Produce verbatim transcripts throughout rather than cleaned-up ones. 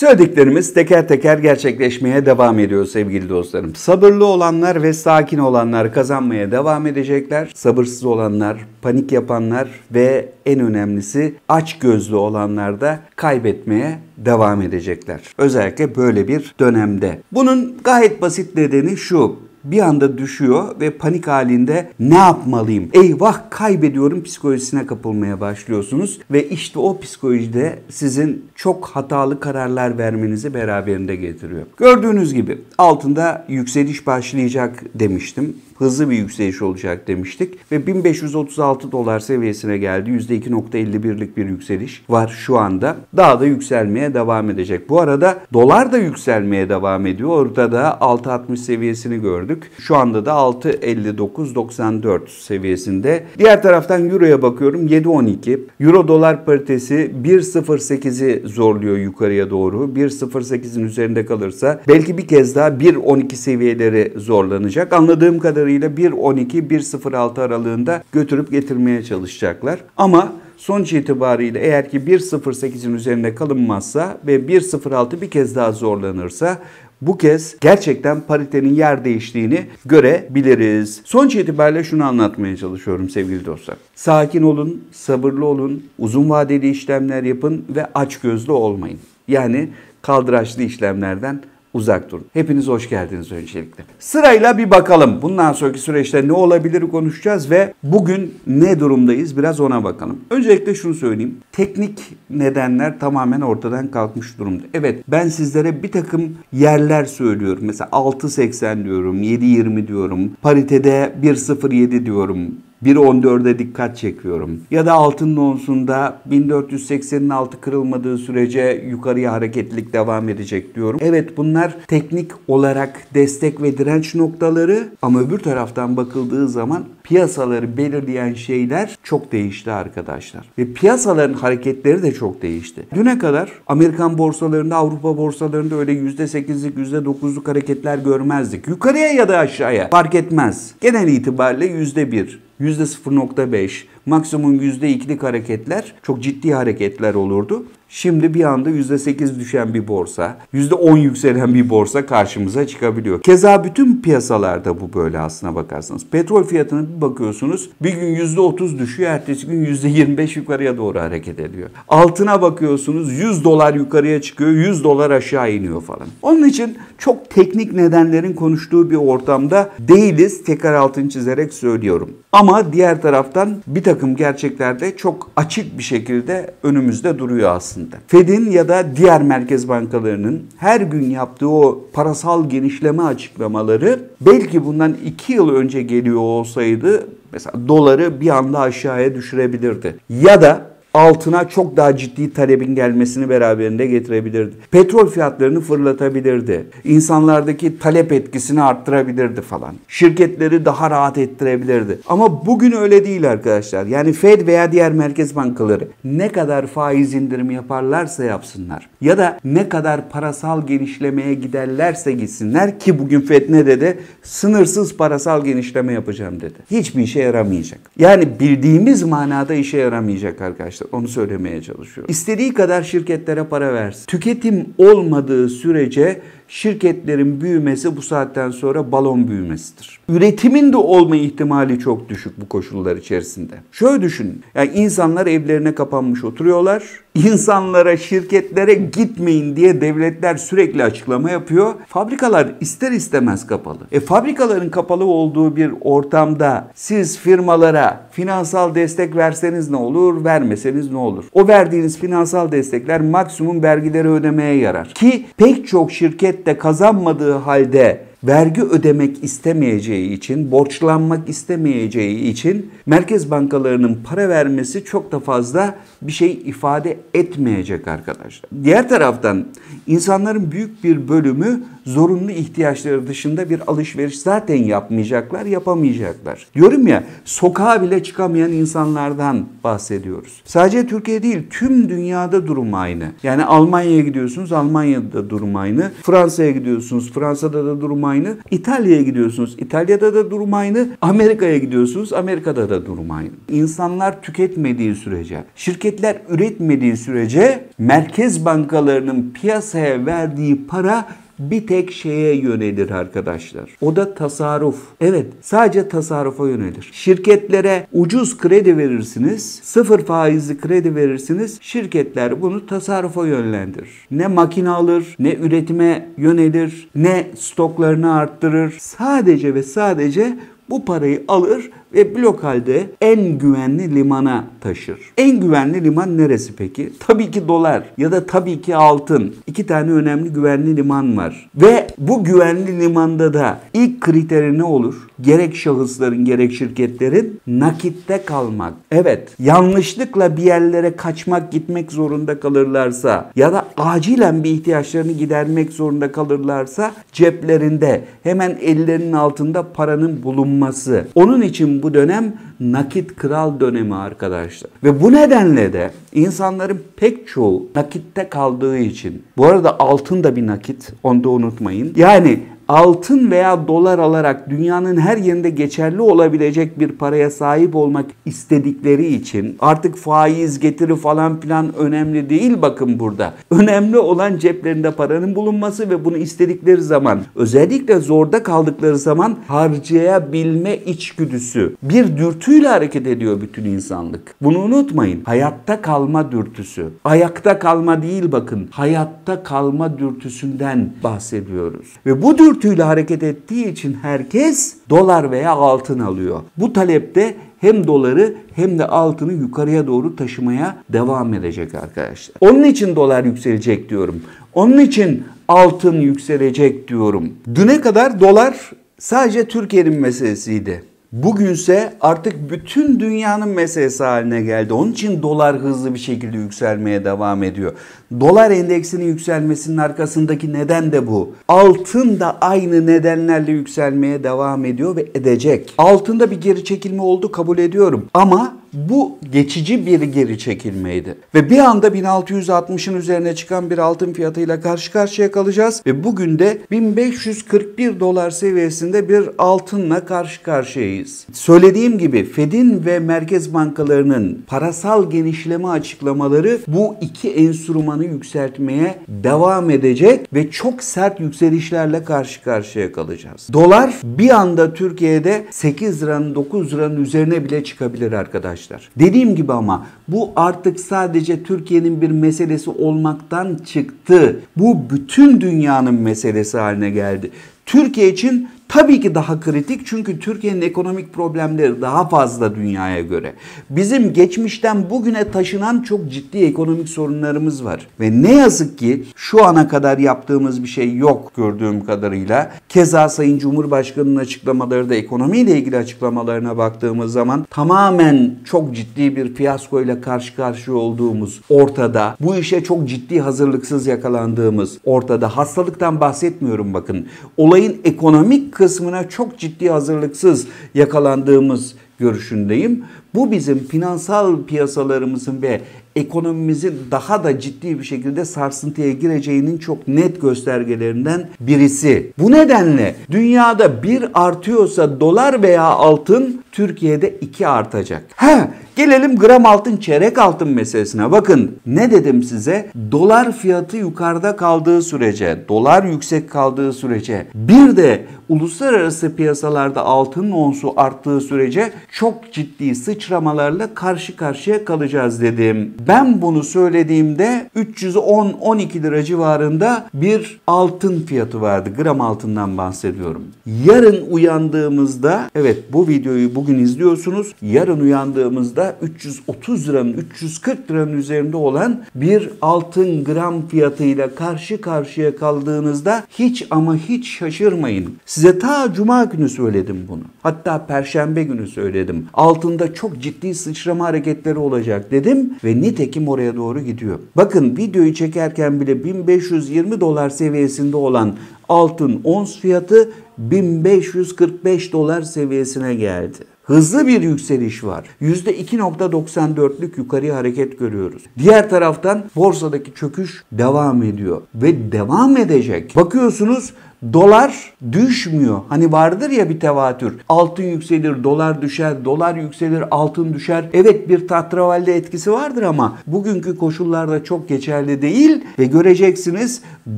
Söylediklerimiz teker teker gerçekleşmeye devam ediyor sevgili dostlarım. Sabırlı olanlar ve sakin olanlar kazanmaya devam edecekler. Sabırsız olanlar, panik yapanlar ve en önemlisi açgözlü olanlar da kaybetmeye devam edecekler. Özellikle böyle bir dönemde. Bunun gayet basit nedeni şu. Bir anda düşüyor ve panik halinde ne yapmalıyım? Eyvah kaybediyorum psikolojisine kapılmaya başlıyorsunuz. Ve işte o psikolojide sizin çok hatalı kararlar vermenizi beraberinde getiriyor. Gördüğünüz gibi altında yükseliş başlayacak demiştim. Hızlı bir yükseliş olacak demiştik. Ve bin beş yüz otuz altı dolar seviyesine geldi. yüzde iki virgül elli bir'lik bir yükseliş var şu anda. Daha da yükselmeye devam edecek. Bu arada dolar da yükselmeye devam ediyor. Orada da altı altmış seviyesini gördük. Şu anda da altı elli dokuz doksan dört seviyesinde. Diğer taraftan Euro'ya bakıyorum yedi on iki. Euro dolar paritesi bir nokta sıfır sekiz'i zorluyor yukarıya doğru. bir nokta sıfır sekiz'in üzerinde kalırsa belki bir kez daha bir on iki seviyeleri zorlanacak. Anladığım kadarıyla bir on iki bir sıfır altı aralığında götürüp getirmeye çalışacaklar. Ama sonuç itibariyle eğer ki bir nokta sıfır sekiz'in üzerinde kalınmazsa ve bir nokta sıfır altı bir kez daha zorlanırsa bu kez gerçekten paritenin yer değiştiğini görebiliriz. Sonuç itibariyle şunu anlatmaya çalışıyorum sevgili dostlar. Sakin olun, sabırlı olun, uzun vadeli işlemler yapın ve açgözlü olmayın. Yani kaldıraçlı işlemlerden uzak durun. Hepiniz hoş geldiniz öncelikle. Sırayla bir bakalım. Bundan sonraki süreçte ne olabilir konuşacağız ve bugün ne durumdayız biraz ona bakalım. Öncelikle şunu söyleyeyim. Teknik nedenler tamamen ortadan kalkmış durumda. Evet ben sizlere bir takım yerler söylüyorum. Mesela altı seksen diyorum, yedi yirmi diyorum, paritede bir nokta sıfır yedi diyorum. bir on dört'e dikkat çekiyorum. Ya da altının onsunda bin dört yüz seksen'in altı kırılmadığı sürece yukarıya hareketlilik devam edecek diyorum. Evet bunlar teknik olarak destek ve direnç noktaları ama öbür taraftan bakıldığı zaman piyasaları belirleyen şeyler çok değişti arkadaşlar. Ve piyasaların hareketleri de çok değişti. Düne kadar Amerikan borsalarında, Avrupa borsalarında öyle yüzde sekiz'lik, yüzde dokuz'luk hareketler görmezdik. Yukarıya ya da aşağıya fark etmez. Genel itibariyle yüzde bir. yüzde sıfır nokta beş, maksimum yüzde iki'lik hareketler çok ciddi hareketler olurdu. Şimdi bir anda yüzde sekiz düşen bir borsa, yüzde on yükselen bir borsa karşımıza çıkabiliyor. Keza bütün piyasalarda bu böyle aslına bakarsanız. Petrol fiyatına bir bakıyorsunuz bir gün yüzde otuz düşüyor, ertesi gün yüzde yirmi beş yukarıya doğru hareket ediyor. Altına bakıyorsunuz yüz dolar yukarıya çıkıyor, yüz dolar aşağı iniyor falan. Onun için çok teknik nedenlerin konuştuğu bir ortamda değiliz. Tekrar altını çizerek söylüyorum. Ama diğer taraftan bir takım gerçekler de çok açık bir şekilde önümüzde duruyor aslında. Fed'in ya da diğer merkez bankalarının her gün yaptığı o parasal genişleme açıklamaları belki bundan iki yıl önce geliyor olsaydı mesela doları bir anda aşağıya düşürebilirdi. Ya da altına çok daha ciddi talebin gelmesini beraberinde getirebilirdi. Petrol fiyatlarını fırlatabilirdi. İnsanlardaki talep etkisini arttırabilirdi falan. Şirketleri daha rahat ettirebilirdi. Ama bugün öyle değil arkadaşlar. Yani Fed veya diğer merkez bankaları ne kadar faiz indirimi yaparlarsa yapsınlar. Ya da ne kadar parasal genişlemeye giderlerse gitsinler ki bugün Fed ne dedi? Sınırsız parasal genişleme yapacağım dedi. Hiçbir işe yaramayacak. Yani bildiğimiz manada işe yaramayacak arkadaşlar. Onu söylemeye çalışıyorum. İstediği kadar şirketlere para versin. Tüketim olmadığı sürece şirketlerin büyümesi bu saatten sonra balon büyümesidir. Üretimin de olma ihtimali çok düşük bu koşullar içerisinde. Şöyle düşünün. Yani insanlar evlerine kapanmış oturuyorlar. İnsanlara, şirketlere gitmeyin diye devletler sürekli açıklama yapıyor. Fabrikalar ister istemez kapalı. E fabrikaların kapalı olduğu bir ortamda siz firmalara finansal destek verseniz ne olur, vermeseniz ne olur? O verdiğiniz finansal destekler maksimum vergileri ödemeye yarar. Ki pek çok şirket de kazanmadığı halde vergi ödemek istemeyeceği için, borçlanmak istemeyeceği için merkez bankalarının para vermesi çok da fazla bir şey ifade etmeyecek arkadaşlar. Diğer taraftan insanların büyük bir bölümü zorunlu ihtiyaçları dışında bir alışveriş zaten yapmayacaklar, yapamayacaklar. Diyorum ya, sokağa bile çıkamayan insanlardan bahsediyoruz. Sadece Türkiye değil, tüm dünyada durum aynı. Yani Almanya'ya gidiyorsunuz, Almanya'da da durum aynı. Fransa'ya gidiyorsunuz, Fransa'da da durum aynı. İtalya'ya gidiyorsunuz, İtalya'da da durum aynı. Amerika'ya gidiyorsunuz, Amerika'da da durum aynı. İnsanlar tüketmediği sürece, şirketler üretmediği sürece merkez bankalarının piyasa piyasaya verdiği para bir tek şeye yönelir arkadaşlar. O da tasarruf. Evet, sadece tasarrufa yönelir. Şirketlere ucuz kredi verirsiniz, sıfır faizli kredi verirsiniz, şirketler bunu tasarrufa yönlendirir. Ne makine alır, ne üretime yönelir, ne stoklarını arttırır. Sadece ve sadece bu parayı alır ve blok halde en güvenli limana taşır. En güvenli liman neresi peki? Tabii ki dolar ya da tabii ki altın. İki tane önemli güvenli liman var. Ve bu güvenli limanda da ilk kriteri ne olur? Gerek şahısların gerek şirketlerin nakitte kalmak. Evet, yanlışlıkla bir yerlere kaçmak, gitmek zorunda kalırlarsa ya da acilen bir ihtiyaçlarını gidermek zorunda kalırlarsa ceplerinde, hemen ellerinin altında paranın bulunması. Onun için bu Bu dönem nakit kral dönemi arkadaşlar. Ve bu nedenle de insanların pek çoğu nakitte kaldığı için. Bu arada altın da bir nakit. Onu da unutmayın. Yani altın veya dolar alarak dünyanın her yerinde geçerli olabilecek bir paraya sahip olmak istedikleri için artık faiz getiri falan filan önemli değil bakın burada. Önemli olan ceplerinde paranın bulunması ve bunu istedikleri zaman, özellikle zorda kaldıkları zaman harcayabilme içgüdüsü. Bir dürtüyle hareket ediyor bütün insanlık. Bunu unutmayın. Hayatta kalma dürtüsü. Ayakta kalma değil bakın. Hayatta kalma dürtüsünden bahsediyoruz. Ve bu dürtü dürtüyle hareket ettiği için herkes dolar veya altın alıyor. Bu talepte hem doları hem de altını yukarıya doğru taşımaya devam edecek arkadaşlar. Onun için dolar yükselecek diyorum. Onun için altın yükselecek diyorum. Düne kadar dolar sadece Türkiye'nin meselesiydi. Bugünse artık bütün dünyanın meselesi haline geldi. Onun için dolar hızlı bir şekilde yükselmeye devam ediyor. Dolar endeksinin yükselmesinin arkasındaki neden de bu. Altın da aynı nedenlerle yükselmeye devam ediyor ve edecek. Altında bir geri çekilme oldu, kabul ediyorum. Ama bu geçici bir geri çekilmeydi. Ve bir anda bin altı yüz altmışın üzerine çıkan bir altın fiyatıyla karşı karşıya kalacağız. Ve bugün de bin beş yüz kırk bir dolar seviyesinde bir altınla karşı karşıyayız. Söylediğim gibi Fed'in ve merkez bankalarının parasal genişleme açıklamaları bu iki enstrümanı yükseltmeye devam edecek ve çok sert yükselişlerle karşı karşıya kalacağız. Dolar bir anda Türkiye'de sekiz liranın dokuz liranın üzerine bile çıkabilir arkadaşlar. Dediğim gibi ama bu artık sadece Türkiye'nin bir meselesi olmaktan çıktı. Bu bütün dünyanın meselesi haline geldi. Türkiye için tabii ki daha kritik, çünkü Türkiye'nin ekonomik problemleri daha fazla dünyaya göre. Bizim geçmişten bugüne taşınan çok ciddi ekonomik sorunlarımız var. Ve ne yazık ki şu ana kadar yaptığımız bir şey yok gördüğüm kadarıyla. Keza Sayın Cumhurbaşkanı'nın açıklamaları da, ekonomiyle ilgili açıklamalarına baktığımız zaman tamamen çok ciddi bir fiyaskoyla karşı karşıya olduğumuz ortada. Bu işe çok ciddi hazırlıksız yakalandığımız ortada. Hastalıktan bahsetmiyorum bakın. Olayın ekonomik kısmına çok ciddi hazırlıksız yakalandığımız görüşündeyim. Bu bizim finansal piyasalarımızın ve ekonomimizin daha da ciddi bir şekilde sarsıntıya gireceğinin çok net göstergelerinden birisi. Bu nedenle dünyada bir artıyorsa dolar veya altın, Türkiye'de iki artacak. Ha, gelelim gram altın, çeyrek altın meselesine. Bakın ne dedim size? Dolar fiyatı yukarıda kaldığı sürece, dolar yüksek kaldığı sürece, bir de uluslararası piyasalarda altının onsu arttığı sürece çok ciddi sıçramalarla karşı karşıya kalacağız dedim. Ben bunu söylediğimde üç yüz on on iki lira civarında bir altın fiyatı vardı. Gram altından bahsediyorum. Yarın uyandığımızda, evet bu videoyu bugün izliyorsunuz. Yarın uyandığımızda üç yüz otuz liranın, üç yüz kırk liranın üzerinde olan bir altın gram fiyatıyla karşı karşıya kaldığınızda hiç ama hiç şaşırmayın. Size ta cuma günü söyledim bunu. Hatta perşembe günü söyledim. Altında çok ciddi sıçrama hareketleri olacak dedim ve nitekim oraya doğru gidiyor. Bakın videoyu çekerken bile bin beş yüz yirmi dolar seviyesinde olan altın ons fiyatı bin beş yüz kırk beş dolar seviyesine geldi. Hızlı bir yükseliş var. yüzde iki nokta doksan dörtlük yukarı hareket görüyoruz. Diğer taraftan borsadaki çöküş devam ediyor ve devam edecek. Bakıyorsunuz Dolar düşmüyor. Hani vardır ya bir tevatür. Altın yükselir, dolar düşer, dolar yükselir, altın düşer. Evet, bir tatravalli etkisi vardır ama bugünkü koşullarda çok geçerli değil ve göreceksiniz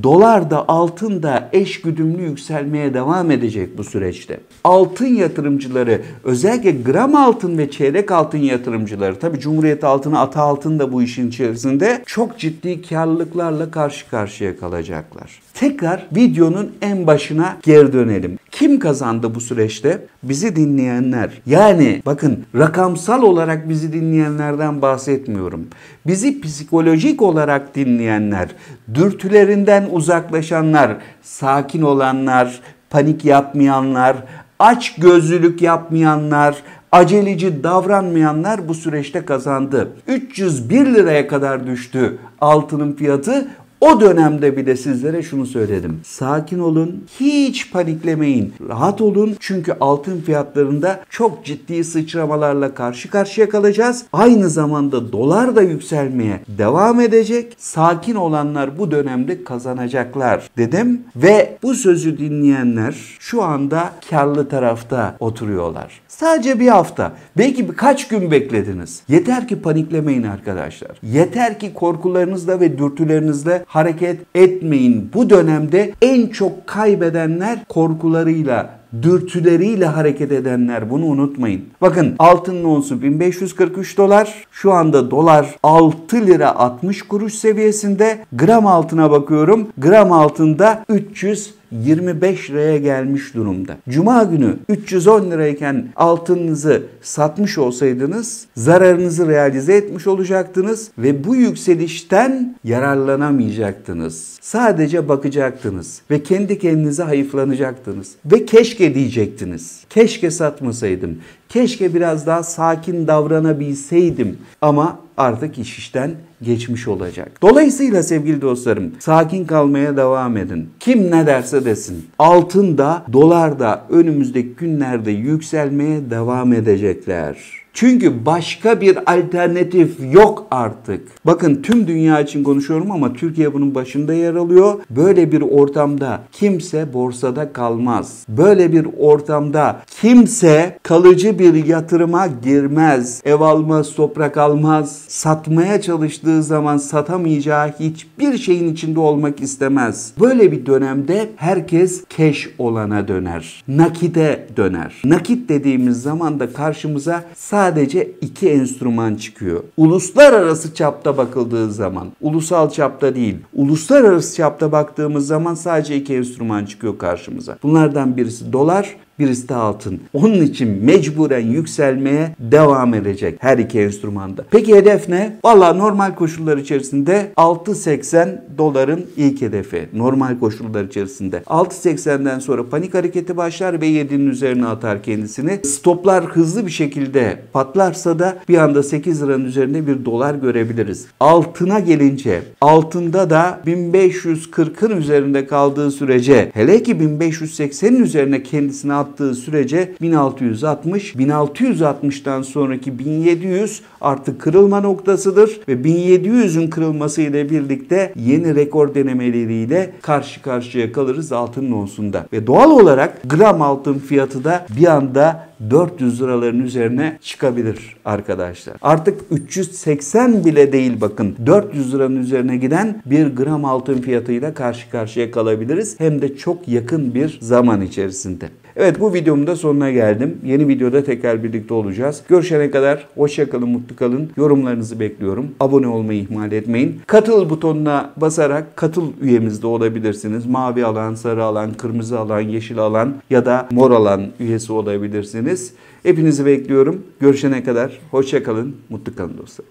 dolar da altın da eş güdümlü yükselmeye devam edecek bu süreçte. Altın yatırımcıları, özellikle gram altın ve çeyrek altın yatırımcıları, tabii Cumhuriyet altını, ata altın da bu işin içerisinde, çok ciddi karlılıklarla karşı karşıya kalacaklar. Tekrar videonun en başına geri dönelim. Kim kazandı bu süreçte? Bizi dinleyenler. Yani bakın, rakamsal olarak bizi dinleyenlerden bahsetmiyorum. Bizi psikolojik olarak dinleyenler, dürtülerinden uzaklaşanlar, sakin olanlar, panik yapmayanlar, açgözlülük yapmayanlar, aceleci davranmayanlar bu süreçte kazandı. üç yüz bir liraya kadar düştü altının fiyatı. O dönemde bile sizlere şunu söyledim. Sakin olun, hiç paniklemeyin, rahat olun. Çünkü altın fiyatlarında çok ciddi sıçramalarla karşı karşıya kalacağız. Aynı zamanda dolar da yükselmeye devam edecek. Sakin olanlar bu dönemde kazanacaklar dedim. Ve bu sözü dinleyenler şu anda karlı tarafta oturuyorlar. Sadece bir hafta, belki birkaç gün beklediniz. Yeter ki paniklemeyin arkadaşlar. Yeter ki korkularınızla ve dürtülerinizle hareket etmeyin. Bu dönemde en çok kaybedenler korkularıyla, dürtüleriyle hareket edenler, bunu unutmayın. Bakın, altının onsu bin beş yüz kırk üç dolar. Şu anda dolar altı lira altmış kuruş seviyesinde. Gram altına bakıyorum. Gram altında üç yüz yirmi beş liraya gelmiş durumda. Cuma günü üç yüz on lirayken altınınızı satmış olsaydınız zararınızı realize etmiş olacaktınız ve bu yükselişten yararlanamayacaktınız. Sadece bakacaktınız ve kendi kendinize hayıflanacaktınız. Ve keşke diyecektiniz. Keşke satmasaydım. Keşke biraz daha sakin davranabilseydim. Ama artık iş işten geçmiş olacak. Dolayısıyla sevgili dostlarım, sakin kalmaya devam edin. Kim ne derse desin. Altın da, dolar da önümüzdeki günlerde yükselmeye devam edecekler. Çünkü başka bir alternatif yok artık. Bakın, tüm dünya için konuşuyorum ama Türkiye bunun başında yer alıyor. Böyle bir ortamda kimse borsada kalmaz. Böyle bir ortamda kimse kalıcı bir yatırıma girmez. Ev almaz, toprak almaz. Satmaya çalıştığı zaman satamayacağı hiçbir şeyin içinde olmak istemez. Böyle bir dönemde herkes keş olana döner. Nakite döner. Nakit dediğimiz zaman da karşımıza sadece Sadece iki enstrüman çıkıyor. Uluslararası çapta bakıldığı zaman, ulusal çapta değil, uluslararası çapta baktığımız zaman sadece iki enstrüman çıkıyor karşımıza. Bunlardan birisi dolar, birisi de altın. Onun için mecburen yükselmeye devam edecek her iki enstrümanda. Peki hedef ne? Valla normal koşullar içerisinde altı seksen doların ilk hedefi. Normal koşullar içerisinde. altı seksenden sonra panik hareketi başlar ve yedinin üzerine atar kendisini. Stoplar hızlı bir şekilde patlarsa da bir anda sekiz liranın üzerinde bir dolar görebiliriz. Altına gelince, altında da bin beş yüz kırkın üzerinde kaldığı sürece, hele ki bin beş yüz seksenin üzerine kendisini at attığı sürece bin altı yüz altmış, bin altı yüz altmıştan sonraki bin yedi yüz artık kırılma noktasıdır ve bin yedi yüzün kırılması ile birlikte yeni rekor denemeleriyle karşı karşıya kalırız altının onsunda. Ve doğal olarak gram altın fiyatı da bir anda dört yüz liraların üzerine çıkabilir arkadaşlar. Artık üç yüz seksen bile değil, bakın, dört yüz liranın üzerine giden bir gram altın fiyatıyla karşı karşıya kalabiliriz. Hem de çok yakın bir zaman içerisinde. Evet, bu videomun da sonuna geldim. Yeni videoda tekrar birlikte olacağız. Görüşene kadar hoşça kalın, mutlu kalın. Yorumlarınızı bekliyorum. Abone olmayı ihmal etmeyin. Katıl butonuna basarak katıl üyemiz de olabilirsiniz. Mavi alan, sarı alan, kırmızı alan, yeşil alan ya da mor alan üyesi olabilirsiniz. Hepinizi bekliyorum. Görüşene kadar hoşça kalın, mutlu kalın dostlar.